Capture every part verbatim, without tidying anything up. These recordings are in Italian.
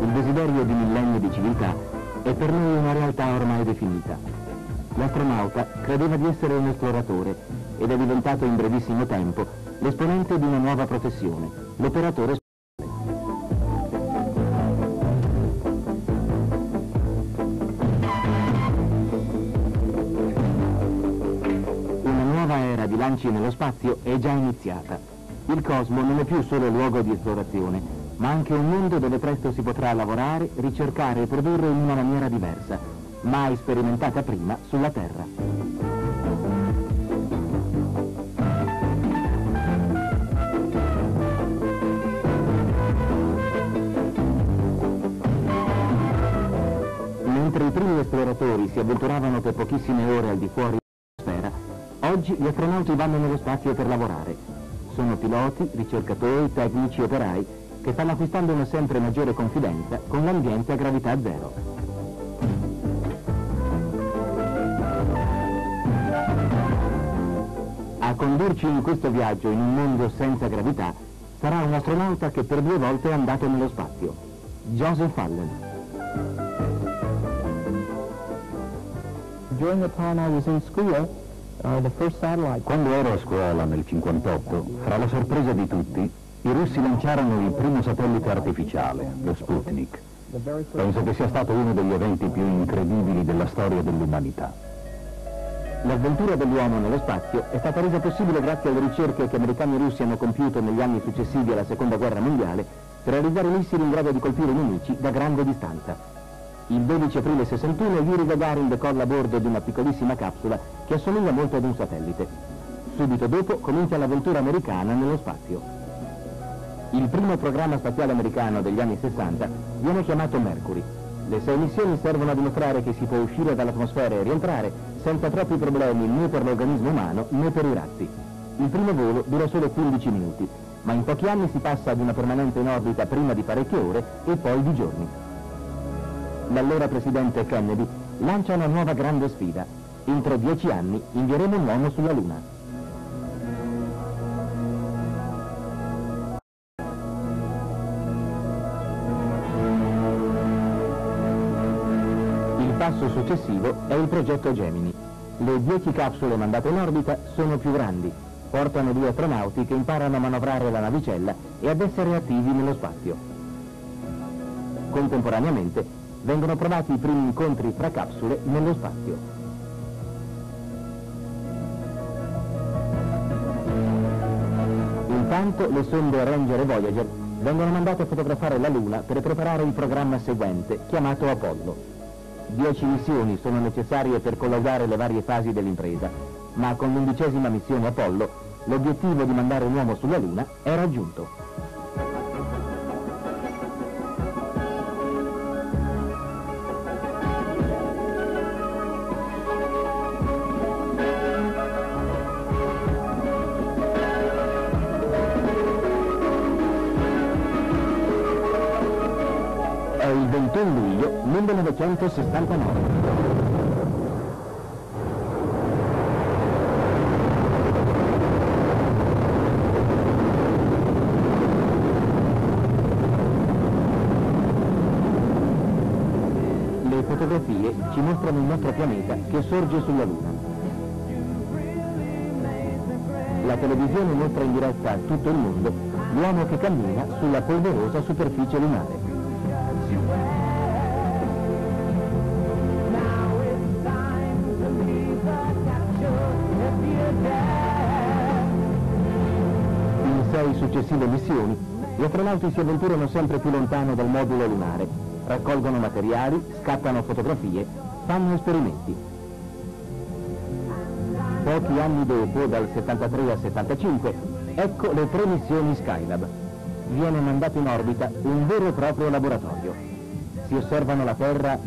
Il desiderio di millenni di civiltà è per noi una realtà ormai definita. L'astronauta credeva di essere un esploratore ed è diventato in brevissimo tempo l'esponente di una nuova professione, l'operatore spaziale. Nello spazio è già iniziata. Il cosmo non è più solo luogo di esplorazione, ma anche un mondo dove presto si potrà lavorare, ricercare e produrre in una maniera diversa, mai sperimentata prima sulla Terra. Mentre i primi esploratori si avventuravano per pochissime ore al di fuori dell'atmosfera, oggi gli astronauti vanno nello spazio per lavorare. Sono piloti, ricercatori, tecnici, operai che stanno acquistando una sempre maggiore confidenza con l'ambiente a gravità zero. A condurci in questo viaggio in un mondo senza gravità sarà un astronauta che per due volte è andato nello spazio, Joseph Allen. During the time I was in school, quando ero a scuola nel cinquantotto, fra la sorpresa di tutti, i russi lanciarono il primo satellite artificiale, lo Sputnik. Penso che sia stato uno degli eventi più incredibili della storia dell'umanità. L'avventura dell'uomo nello spazio è stata resa possibile grazie alle ricerche che americani e russi hanno compiuto negli anni successivi alla Seconda Guerra Mondiale per realizzare missili in grado di colpire i nemici da grande distanza. Il dodici aprile sessantuno Yuri Gagarin decolla a bordo di una piccolissima capsula che assomiglia molto ad un satellite. Subito dopo comincia l'avventura americana nello spazio. Il primo programma spaziale americano degli anni sessanta viene chiamato Mercury. Le sei missioni servono a dimostrare che si può uscire dall'atmosfera e rientrare senza troppi problemi né per l'organismo umano né per i razzi. Il primo volo dura solo quindici minuti, ma in pochi anni si passa ad una permanenza in orbita prima di parecchie ore e poi di giorni. L'allora presidente Kennedy lancia una nuova grande sfida. Entro dieci anni invieremo un uomo sulla Luna. Il passo successivo è il progetto Gemini. Le dieci capsule mandate in orbita sono più grandi. Portano due astronauti che imparano a manovrare la navicella e ad essere attivi nello spazio. Contemporaneamente, vengono provati i primi incontri fra capsule nello spazio. Intanto le sonde Ranger e Voyager vengono mandate a fotografare la Luna per preparare il programma seguente, chiamato Apollo. Dieci missioni sono necessarie per collaudare le varie fasi dell'impresa, ma con l'undicesima missione Apollo l'obiettivo di mandare un uomo sulla Luna è raggiunto. millenovecentosessantanove. Le fotografie ci mostrano il nostro pianeta che sorge sulla Luna. La televisione mostra in diretta a tutto il mondo l'uomo che cammina sulla polverosa superficie lunare. In successive missioni, gli astronauti si avventurano sempre più lontano dal modulo lunare, raccolgono materiali, scattano fotografie, fanno esperimenti. Pochi anni dopo, dal settantatré al settantacinque, ecco le tre missioni Skylab. Viene mandato in orbita un vero e proprio laboratorio. Si osservano la Terra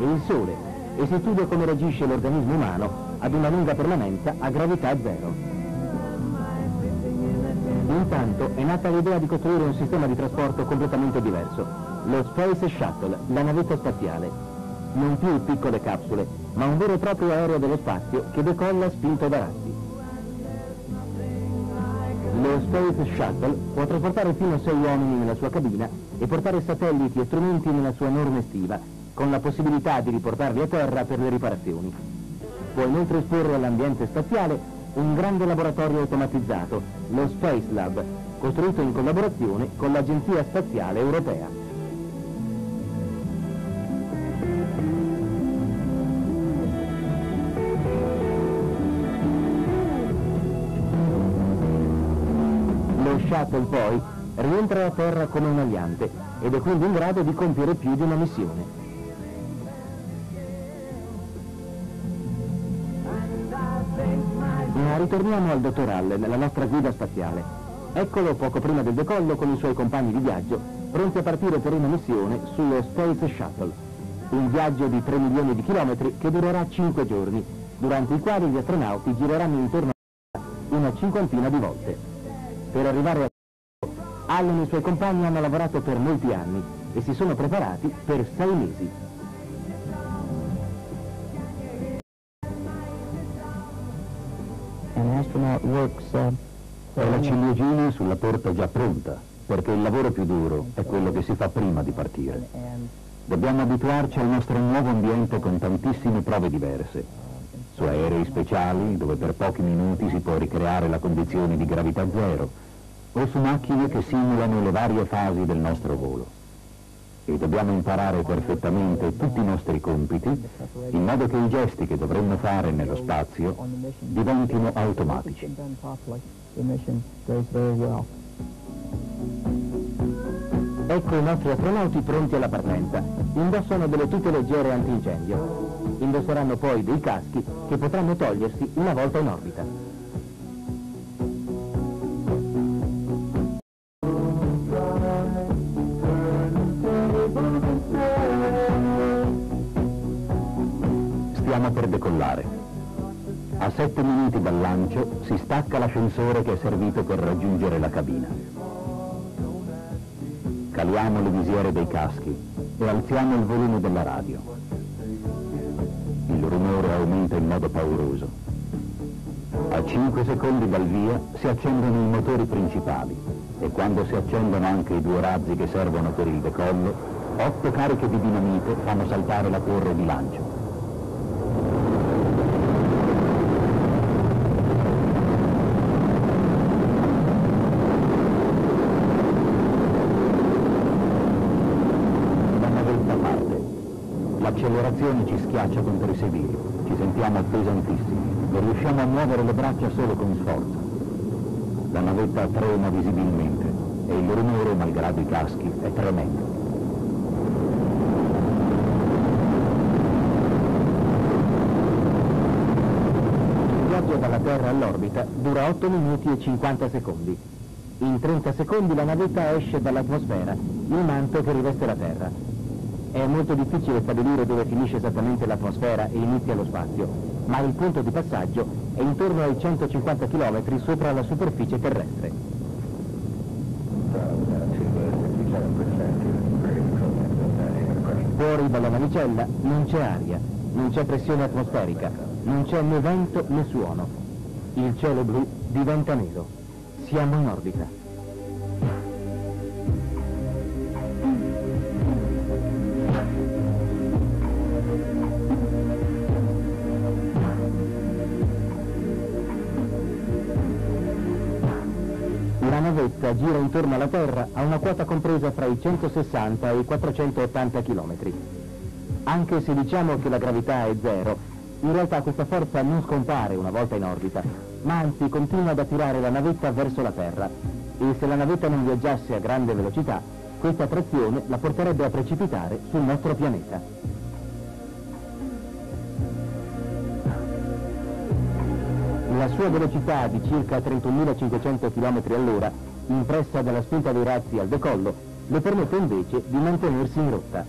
e il Sole e si studia come reagisce l'organismo umano ad una lunga permanenza a gravità zero. Intanto è nata l'idea di costruire un sistema di trasporto completamente diverso, lo Space Shuttle, la navetta spaziale. Non più piccole capsule, ma un vero e proprio aereo dello spazio che decolla spinto da razzi. Lo Space Shuttle può trasportare fino a sei uomini nella sua cabina e portare satelliti e strumenti nella sua enorme stiva, con la possibilità di riportarli a terra per le riparazioni. Può inoltre esporre all'ambiente spaziale un grande laboratorio automatizzato, lo Space Lab, costruito in collaborazione con l'Agenzia Spaziale Europea. Lo Shuttle poi rientra a Terra come un aliante ed è quindi in grado di compiere più di una missione. Ma ritorniamo al dottor Allen, la nostra guida spaziale. Eccolo poco prima del decollo con i suoi compagni di viaggio, pronti a partire per una missione sullo Space Shuttle. Un viaggio di tre milioni di chilometri che durerà cinque giorni, durante i quali gli astronauti gireranno intorno alla Terra una cinquantina di volte. Per arrivare a Allen e i suoi compagni hanno lavorato per molti anni e si sono preparati per sei mesi. È la ciliegina sulla torta già pronta, perché il lavoro più duro è quello che si fa prima di partire. Dobbiamo abituarci al nostro nuovo ambiente con tantissime prove diverse, su aerei speciali dove per pochi minuti si può ricreare la condizione di gravità zero, o su macchine che simulano le varie fasi del nostro volo. E dobbiamo imparare perfettamente tutti i nostri compiti in modo che i gesti che dovremmo fare nello spazio diventino automatici. Ecco i nostri astronauti pronti alla partenza. Indossano delle tute leggere antincendio. Indosseranno poi dei caschi che potranno togliersi una volta in orbita. Stiamo per decollare. A sette minuti dal lancio si stacca l'ascensore che è servito per raggiungere la cabina. Caliamo le visiere dei caschi e alziamo il volume della radio. Il rumore aumenta in modo pauroso. A cinque secondi dal via si accendono i motori principali e quando si accendono anche i due razzi che servono per il decollo, otto cariche di dinamite fanno saltare la torre di lancio. L'accelerazione ci schiaccia contro i sedili, ci sentiamo pesantissimi, non riusciamo a muovere le braccia solo con sforzo. La navetta trema visibilmente e il rumore, malgrado i caschi, è tremendo. Il viaggio dalla Terra all'orbita dura otto minuti e cinquanta secondi. In trenta secondi la navetta esce dall'atmosfera, il manto che riveste la Terra. È molto difficile stabilire dove finisce esattamente l'atmosfera e inizia lo spazio, ma il punto di passaggio è intorno ai centocinquanta chilometri sopra la superficie terrestre. Fuori dalla navicella non c'è aria, non c'è pressione atmosferica, non c'è né vento né suono. Il cielo blu diventa nero. Siamo in orbita. Gira intorno alla Terra a una quota compresa fra i centosessanta e i quattrocentottanta chilometri. Anche se diciamo che la gravità è zero, in realtà questa forza non scompare una volta in orbita, ma anzi continua ad attirare la navetta verso la Terra, e se la navetta non viaggiasse a grande velocità, questa attrazione la porterebbe a precipitare sul nostro pianeta. La sua velocità di circa trentunomilacinquecento chilometri all'ora, impressa dalla spinta dei razzi al decollo, le permette invece di mantenersi in rotta.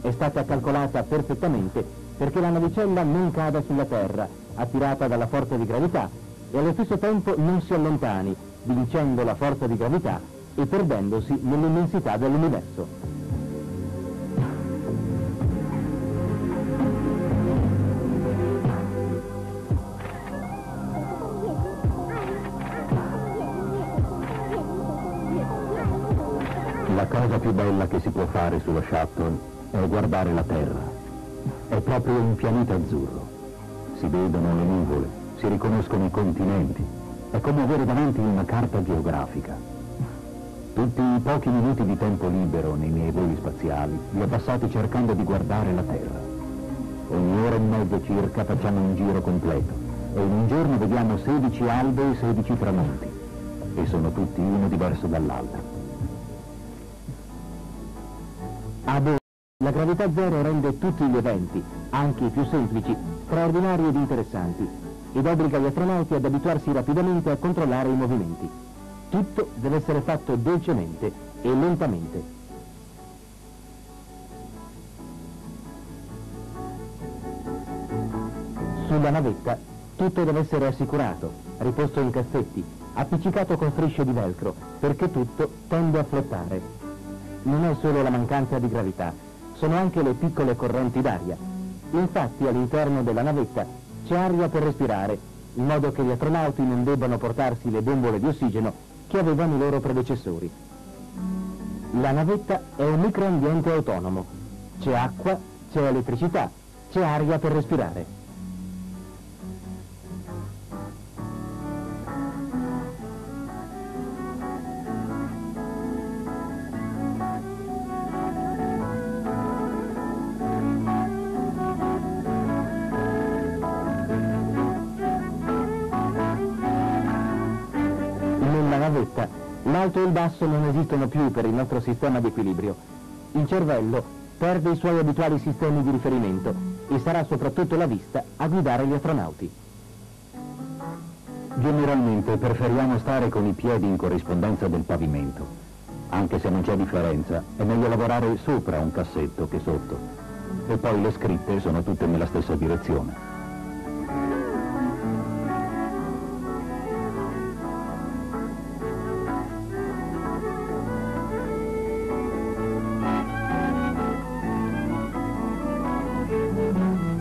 È stata calcolata perfettamente perché la navicella non cada sulla Terra, attirata dalla forza di gravità, e allo stesso tempo non si allontani, vincendo la forza di gravità e perdendosi nell'immensità dell'universo. La cosa più bella che si può fare sullo shuttle è guardare la Terra. È proprio un pianeta azzurro. Si vedono le nuvole, si riconoscono i continenti. È come avere davanti una carta geografica. Tutti i pochi minuti di tempo libero nei miei voli spaziali li ho passati cercando di guardare la Terra. Ogni ora e mezzo circa facciamo un giro completo e in un giorno vediamo sedici albe e sedici tramonti, e sono tutti uno diverso dall'altro. Ad oggi la gravità zero rende tutti gli eventi, anche i più semplici, straordinari ed interessanti, ed obbliga gli astronauti ad abituarsi rapidamente a controllare i movimenti. Tutto deve essere fatto dolcemente e lentamente. Sulla navetta tutto deve essere assicurato, riposto in cassetti, appiccicato con strisce di velcro, perché tutto tende a flottare. Non è solo la mancanza di gravità, sono anche le piccole correnti d'aria. Infatti all'interno della navetta c'è aria per respirare, in modo che gli astronauti non debbano portarsi le bombole di ossigeno che avevano i loro predecessori. La navetta è un microambiente autonomo. C'è acqua, c'è elettricità, c'è aria per respirare. L'alto e il basso non esistono più per il nostro sistema di equilibrio. Il cervello perde i suoi abituali sistemi di riferimento e sarà soprattutto la vista a guidare gli astronauti. Generalmente preferiamo stare con i piedi in corrispondenza del pavimento. Anche se non c'è differenza, è meglio lavorare sopra un cassetto che sotto. E poi le scritte sono tutte nella stessa direzione.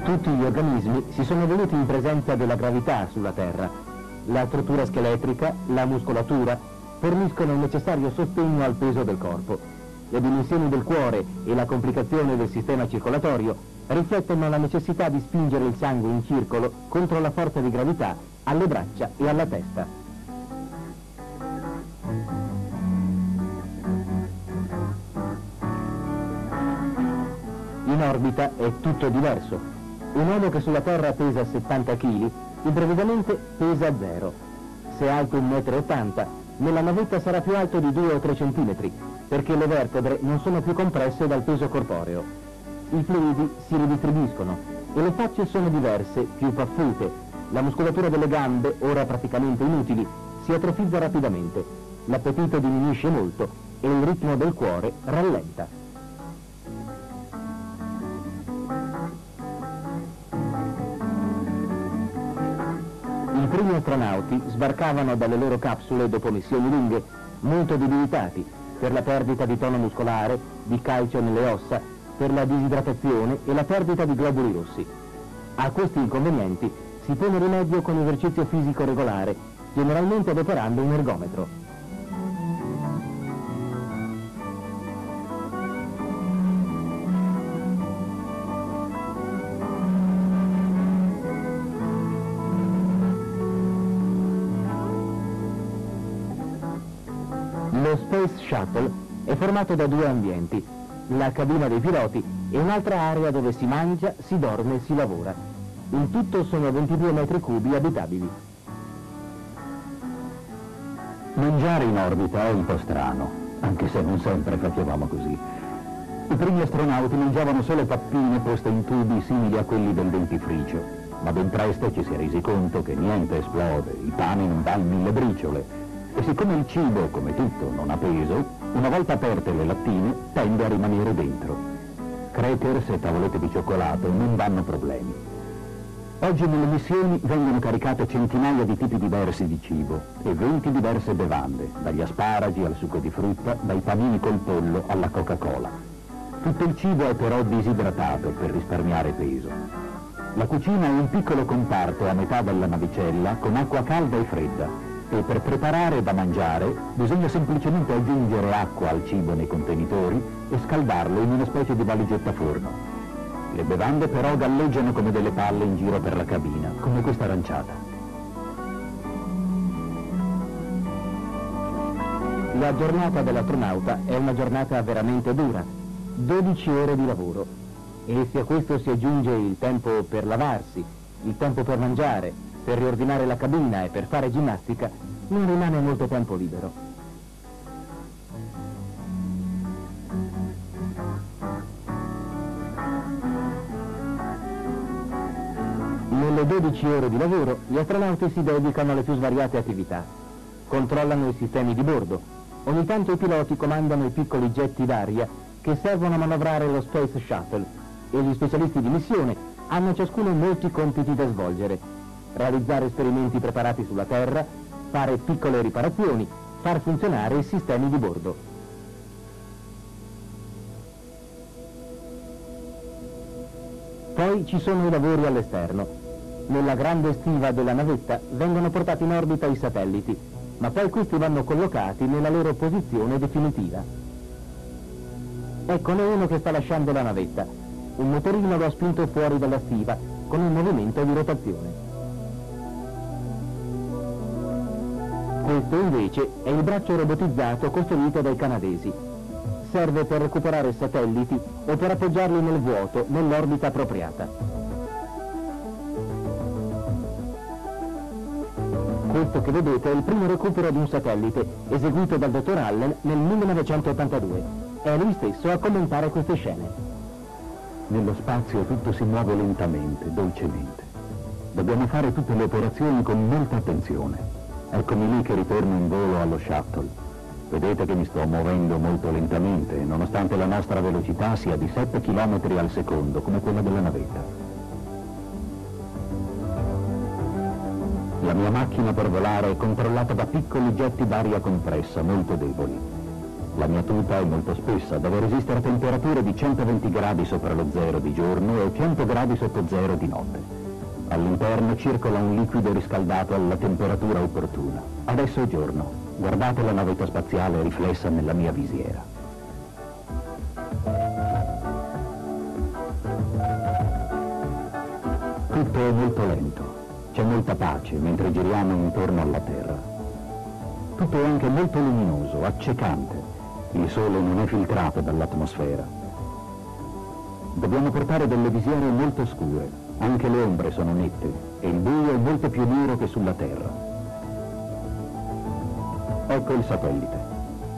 Tutti gli organismi si sono evoluti in presenza della gravità sulla Terra. La struttura scheletrica, la muscolatura, forniscono il necessario sostegno al peso del corpo. Le dimensioni del cuore e la complicazione del sistema circolatorio riflettono la necessità di spingere il sangue in circolo contro la forza di gravità alle braccia e alla testa. In orbita è tutto diverso. Un uomo che sulla Terra pesa settanta chili, improvvisamente pesa zero. Se è alto un metro e ottanta, nella navetta sarà più alto di due o tre centimetri, perché le vertebre non sono più compresse dal peso corporeo. I fluidi si ridistribuiscono e le facce sono diverse, più paffute. La muscolatura delle gambe, ora praticamente inutili, si atrofizza rapidamente. L'appetito diminuisce molto e il ritmo del cuore rallenta. I primi astronauti sbarcavano dalle loro capsule dopo missioni lunghe, molto debilitati per la perdita di tono muscolare, di calcio nelle ossa, per la disidratazione e la perdita di globuli rossi. A questi inconvenienti si pone rimedio con esercizio fisico regolare, generalmente adoperando un ergometro. Lo Space Shuttle è formato da due ambienti, la cabina dei piloti e un'altra area dove si mangia, si dorme e si lavora. In tutto sono ventidue metri cubi abitabili. Mangiare in orbita è un po' strano, anche se non sempre facevamo così. I primi astronauti mangiavano solo pappine poste in tubi simili a quelli del dentifricio, ma ben presto ci si è resi conto che niente esplode, il pane non dà mille briciole. E siccome il cibo, come tutto, non ha peso, una volta aperte le lattine tende a rimanere dentro. Crackers e tavolette di cioccolato non danno problemi. Oggi nelle missioni vengono caricate centinaia di tipi diversi di cibo e venti diverse bevande, dagli asparagi al succo di frutta, dai panini col pollo alla Coca-Cola. Tutto il cibo è però disidratato per risparmiare peso. La cucina è un piccolo comparto a metà della navicella con acqua calda e fredda, e per preparare da mangiare bisogna semplicemente aggiungere acqua al cibo nei contenitori e scaldarlo in una specie di valigetta forno. Le bevande però galleggiano come delle palle in giro per la cabina, come questa aranciata. La giornata dell'astronauta è una giornata veramente dura, dodici ore di lavoro, e se a questo si aggiunge il tempo per lavarsi, il tempo per mangiare, per riordinare la cabina e per fare ginnastica, non rimane molto tempo libero. Nelle dodici ore di lavoro gli astronauti si dedicano alle più svariate attività. Controllano i sistemi di bordo. Ogni tanto i piloti comandano i piccoli getti d'aria che servono a manovrare lo Space Shuttle e gli specialisti di missione hanno ciascuno molti compiti da svolgere. Realizzare esperimenti preparati sulla Terra, fare piccole riparazioni, far funzionare i sistemi di bordo. Poi ci sono i lavori all'esterno. Nella grande stiva della navetta vengono portati in orbita i satelliti, ma poi questi vanno collocati nella loro posizione definitiva. Eccone uno che sta lasciando la navetta. Un motorino lo ha spinto fuori dalla stiva con un movimento di rotazione. Questo invece è il braccio robotizzato costruito dai canadesi. Serve per recuperare satelliti o per appoggiarli nel vuoto, nell'orbita appropriata. Questo che vedete è il primo recupero di un satellite, eseguito dal dottor Allen nel millenovecentottantadue. È lui stesso a commentare queste scene. Nello spazio tutto si muove lentamente, dolcemente. Dobbiamo fare tutte le operazioni con molta attenzione. Eccomi lì che ritorno in volo allo shuttle. Vedete che mi sto muovendo molto lentamente, nonostante la nostra velocità sia di sette chilometri al secondo, come quella della navetta. La mia macchina per volare è controllata da piccoli getti d'aria compressa, molto deboli. La mia tuta è molto spessa, deve resistere a temperature di centoventi gradi sopra lo zero di giorno e cento gradi sotto zero di notte. All'interno circola un liquido riscaldato alla temperatura opportuna. Adesso è giorno. Guardate la navetta spaziale riflessa nella mia visiera. Tutto è molto lento. C'è molta pace mentre giriamo intorno alla Terra. Tutto è anche molto luminoso, accecante. Il sole non è filtrato dall'atmosfera. Dobbiamo portare delle visiere molto scure. Anche le ombre sono nette e il buio è molto più nero che sulla Terra. Ecco il satellite.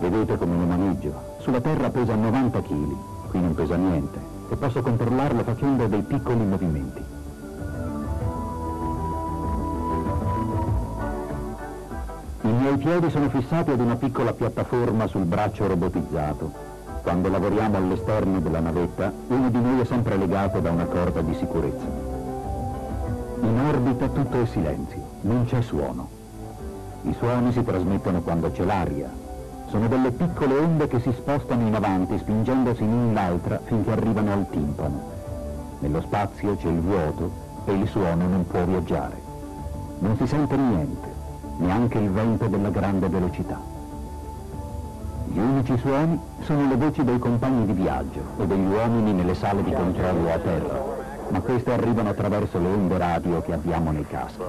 Vedete come lo maneggio. Sulla Terra pesa novanta chili, qui non pesa niente, e posso controllarlo facendo dei piccoli movimenti. I miei piedi sono fissati ad una piccola piattaforma sul braccio robotizzato. Quando lavoriamo all'esterno della navetta, uno di noi è sempre legato da una corda di sicurezza. In orbita tutto è silenzio, non c'è suono. I suoni si trasmettono quando c'è l'aria. Sono delle piccole onde che si spostano in avanti, spingendosi in un'altra finché arrivano al timpano. Nello spazio c'è il vuoto e il suono non può viaggiare. Non si sente niente, neanche il vento della grande velocità. Gli unici suoni sono le voci dei compagni di viaggio o degli uomini nelle sale di controllo a terra, ma queste arrivano attraverso le onde radio che abbiamo nei caschi.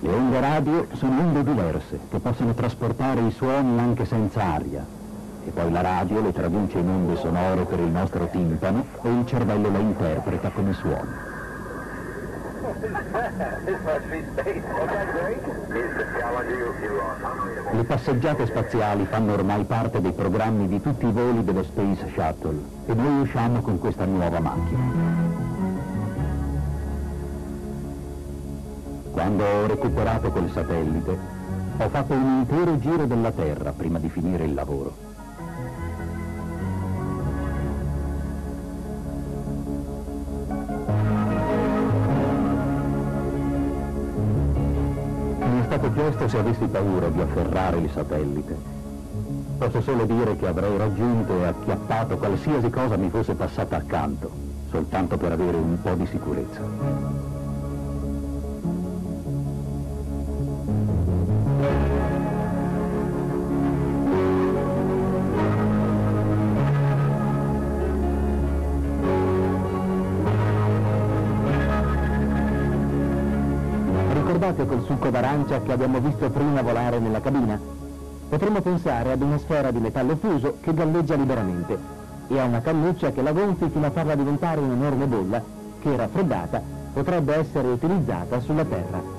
Le onde radio sono onde diverse che possono trasportare i suoni anche senza aria e poi la radio le traduce in onde sonore per il nostro timpano e il cervello le interpreta come suoni. Le passeggiate spaziali fanno ormai parte dei programmi di tutti i voli dello Space Shuttle e noi usciamo con questa nuova macchina. Quando ho recuperato quel satellite, ho fatto un intero giro della Terra prima di finire il lavoro. Mi è stato chiesto se avessi paura di afferrare il satellite. Posso solo dire che avrei raggiunto e acchiappato qualsiasi cosa mi fosse passata accanto, soltanto per avere un po' di sicurezza. Thank you. Ricordate quel succo d'arancia che abbiamo visto prima volare nella cabina? Potremmo pensare ad una sfera di metallo fuso che galleggia liberamente e a una cannuccia che la gonfi fino a farla diventare un'enorme bolla che, raffreddata, potrebbe essere utilizzata sulla Terra.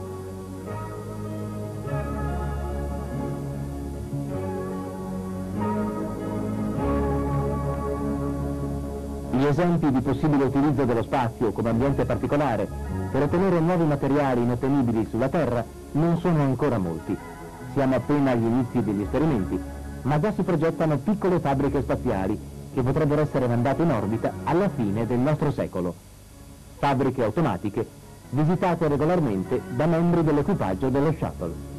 Gli esempi di possibile utilizzo dello spazio come ambiente particolare per ottenere nuovi materiali inottenibili sulla Terra non sono ancora molti. Siamo appena agli inizi degli esperimenti, ma già si progettano piccole fabbriche spaziali che potrebbero essere mandate in orbita alla fine del nostro secolo. Fabbriche automatiche visitate regolarmente da membri dell'equipaggio dello Shuttle.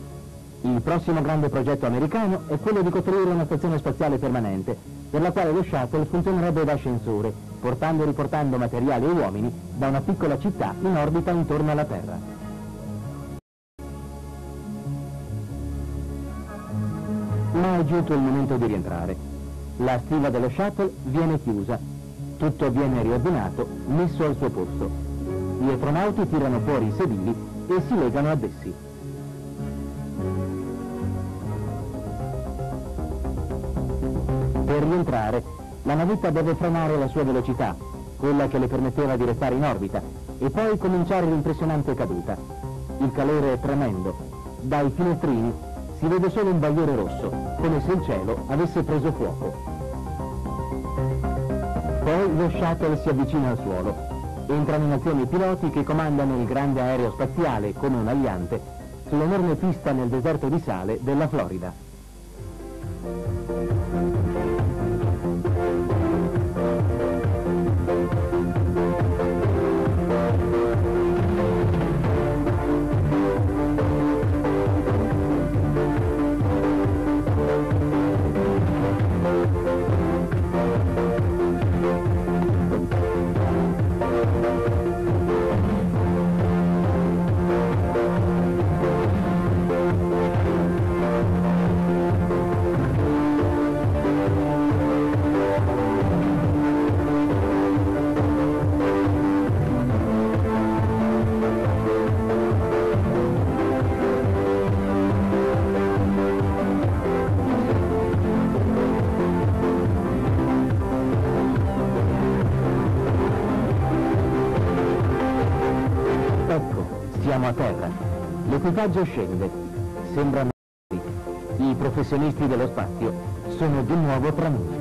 Il prossimo grande progetto americano è quello di costruire una stazione spaziale permanente, per la quale lo Shuttle funzionerebbe da ascensore, portando e riportando materiali e uomini da una piccola città in orbita intorno alla Terra. Ma è giunto il momento di rientrare. La stiva dello Shuttle viene chiusa, tutto viene riordinato, messo al suo posto. Gli astronauti tirano fuori i sedili e si legano ad essi. Per rientrare, la navetta deve frenare la sua velocità, quella che le permetteva di restare in orbita, e poi cominciare l'impressionante caduta. Il calore è tremendo. Dai finestrini si vede solo un bagliore rosso, come se il cielo avesse preso fuoco. Poi lo shuttle si avvicina al suolo. Entrano in azione i piloti che comandano il grande aereo spaziale come un aliante sull'enorme pista nel deserto di sale della Florida. A terra. L'equipaggio scende. Sembrano i professionisti dello spazio sono di nuovo tra noi.